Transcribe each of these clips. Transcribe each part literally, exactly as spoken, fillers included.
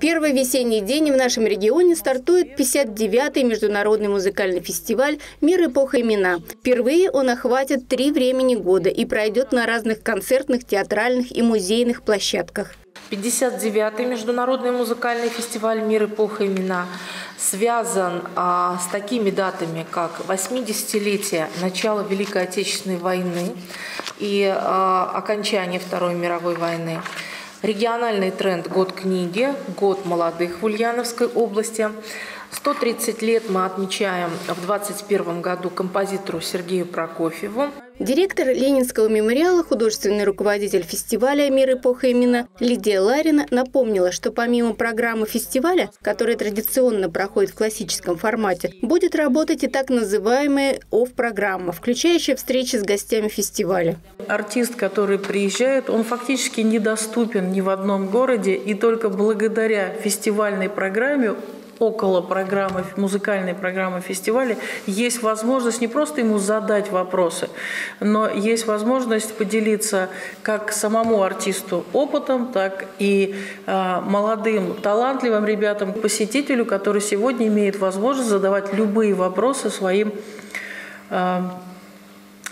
Первый весенний день в нашем регионе стартует пятьдесят девятый международный музыкальный фестиваль «Мир, эпоха, имена». Впервые он охватит три времени года и пройдет на разных концертных, театральных и музейных площадках. пятьдесят девятый международный музыкальный фестиваль «Мир, эпоха, имена» связан а, с такими датами, как восьмидесятилетие начала Великой Отечественной войны и а, окончание Второй мировой войны. Региональный тренд «Год книги», «Год молодых» в Ульяновской области. сто тридцать лет мы отмечаем в двадцать первом году композитору Сергею Прокофьеву. Директор Ленинского мемориала, художественный руководитель фестиваля «Мир, эпоха, имена» Лидия Ларина напомнила, что помимо программы фестиваля, которая традиционно проходит в классическом формате, будет работать и так называемая офф-программа, включающая встречи с гостями фестиваля. Артист, который приезжает, он фактически недоступен ни в одном городе, и только благодаря фестивальной программе около программы, музыкальной программы фестиваля, есть возможность не просто ему задать вопросы, но есть возможность поделиться как самому артисту опытом, так и э, молодым, талантливым ребятам, посетителю, который сегодня имеет возможность задавать любые вопросы своим, э,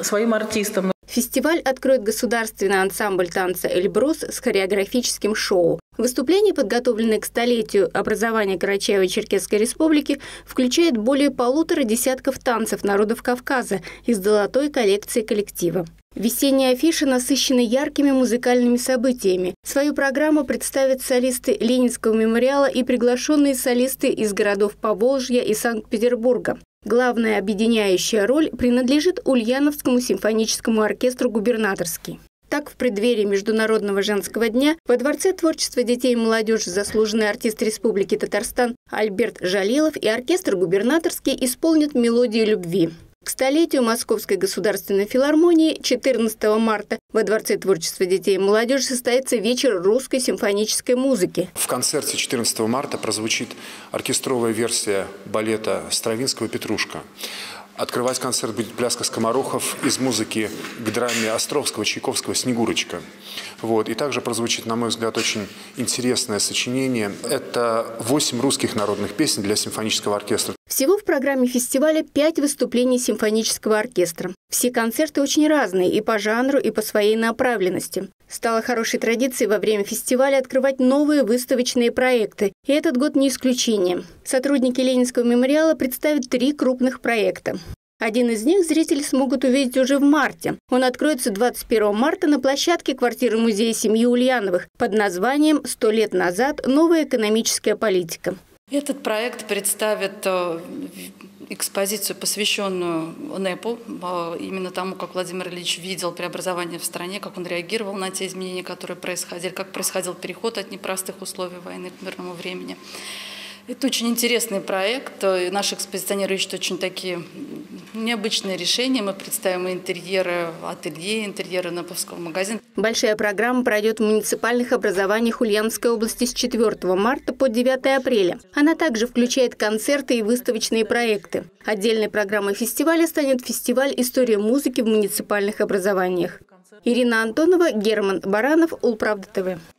своим артистам. Фестиваль откроет государственный ансамбль танца «Эльброс» с хореографическим шоу. Выступление, подготовленное к столетию образования Карачаевой Черкесской Республики, включает более полутора десятков танцев народов Кавказа из золотой коллекции коллектива. Весенние афиши насыщены яркими музыкальными событиями. Свою программу представят солисты Ленинского мемориала и приглашенные солисты из городов Поволжья и Санкт-Петербурга. Главная объединяющая роль принадлежит Ульяновскому симфоническому оркестру «Губернаторский». Так, в преддверии Международного женского дня во Дворце творчества детей и молодежи заслуженный артист Республики Татарстан Альберт Жалилов и оркестр «Губернаторский» исполнят мелодию любви. К столетию Московской государственной филармонии четырнадцатого марта во Дворце творчества детей и молодежи состоится вечер русской симфонической музыки. В концерте четырнадцатого марта прозвучит оркестровая версия балета Стравинского «Петрушка». Открывать концерт будет пляска скоморохов из музыки к драме Островского, Чайковского «Снегурочка». Вот. И также прозвучит, на мой взгляд, очень интересное сочинение. Это восемь русских народных песен для симфонического оркестра. Всего в программе фестиваля пять выступлений симфонического оркестра. Все концерты очень разные и по жанру, и по своей направленности. Стало хорошей традицией во время фестиваля открывать новые выставочные проекты. И этот год не исключение. Сотрудники Ленинского мемориала представят три крупных проекта. Один из них зрители смогут увидеть уже в марте. Он откроется двадцать первого марта на площадке квартиры-музея семьи Ульяновых под названием «Сто лет назад. Новая экономическая политика». Этот проект представит экспозицию, посвященную НЭПу, именно тому, как Владимир Ильич видел преобразование в стране, как он реагировал на те изменения, которые происходили, как происходил переход от непростых условий войны к мирному времени. Это очень интересный проект. Наши экспозиционеры ищут очень такие необычные решения. Мы представим интерьеры ателье, интерьеры нэповского магазина. Большая программа пройдет в муниципальных образованиях Ульяновской области с четвёртого марта по девятое апреля. Она также включает концерты и выставочные проекты. Отдельной программой фестиваля станет фестиваль «История музыки в муниципальных образованиях». Ирина Антонова, Герман Баранов, УлПравда ТВ.